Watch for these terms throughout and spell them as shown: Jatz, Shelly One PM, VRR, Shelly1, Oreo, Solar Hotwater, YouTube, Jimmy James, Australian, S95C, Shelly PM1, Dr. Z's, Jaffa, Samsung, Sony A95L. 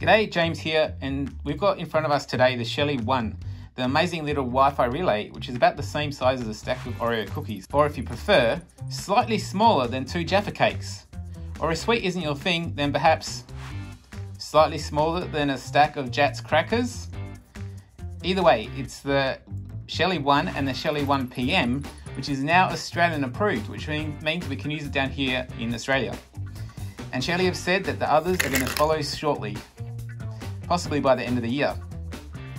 G'day, James here, and we've got in front of us today the Shelly One, the amazing little Wi-Fi relay, which is about the same size as a stack of Oreo cookies, or if you prefer, slightly smaller than 2 Jaffa cakes. Or if sweet isn't your thing, then perhaps slightly smaller than a stack of Jatz crackers. Either way, it's the Shelly One and the Shelly 1 PM, which is now Australian approved, which means we can use it down here in Australia. And Shelly have said that the others are going to follow shortly, possibly by the end of the year.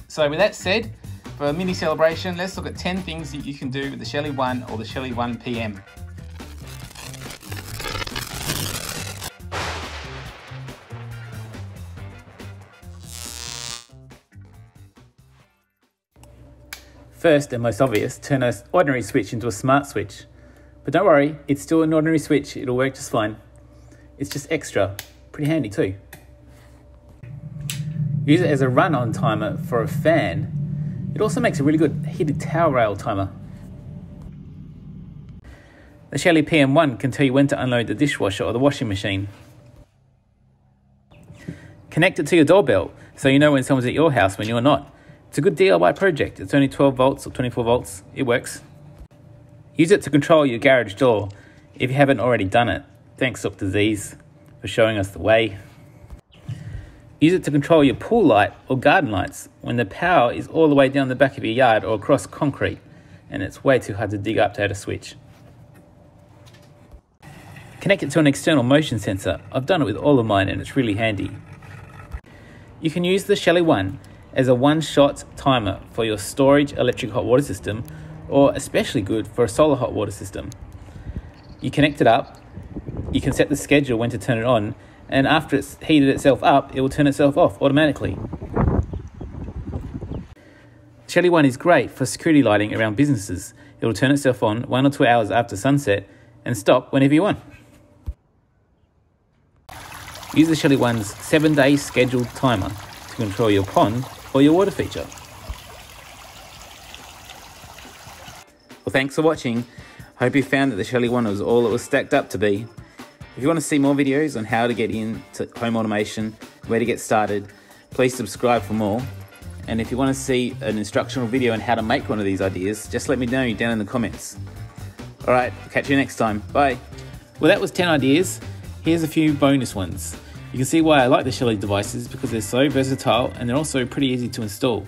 So with that said, for a mini celebration, let's look at 10 things that you can do with the Shelly One or the Shelly 1 PM. First and most obvious, turn an ordinary switch into a smart switch. But don't worry, it's still an ordinary switch, it'll work just fine. It's just extra, pretty handy too. Use it as a run-on timer for a fan. It also makes a really good heated towel rail timer. The Shelly PM1 can tell you when to unload the dishwasher or the washing machine. Connect it to your doorbell so you know when someone's at your house when you're not. It's a good DIY project. It's only 12 volts or 24 volts. It works. Use it to control your garage door if you haven't already done it. Thanks, Dr. Z's, for showing us the way. Use it to control your pool light or garden lights when the power is all the way down the back of your yard or across concrete and it's way too hard to dig up to add a switch. Connect it to an external motion sensor. I've done it with all of mine and it's really handy. You can use the Shelly One as a one-shot timer for your storage electric hot water system, or especially good for a solar hot water system. You connect it up, you can set the schedule when to turn it on, and after it's heated itself up, it will turn itself off automatically. Shelly One is great for security lighting around businesses. It will turn itself on 1 or 2 hours after sunset and stop whenever you want. Use the Shelly One's 7-day scheduled timer to control your pond or your water feature. Well, thanks for watching. Hope you found that the Shelly One was all it was stacked up to be. If you want to see more videos on how to get into home automation, where to get started, please subscribe for more. And if you want to see an instructional video on how to make one of these ideas, just let me know down in the comments. All right, catch you next time. Bye. Well, that was 10 ideas. Here's a few bonus ones. You can see why I like the Shelly devices because they're so versatile and they're also pretty easy to install.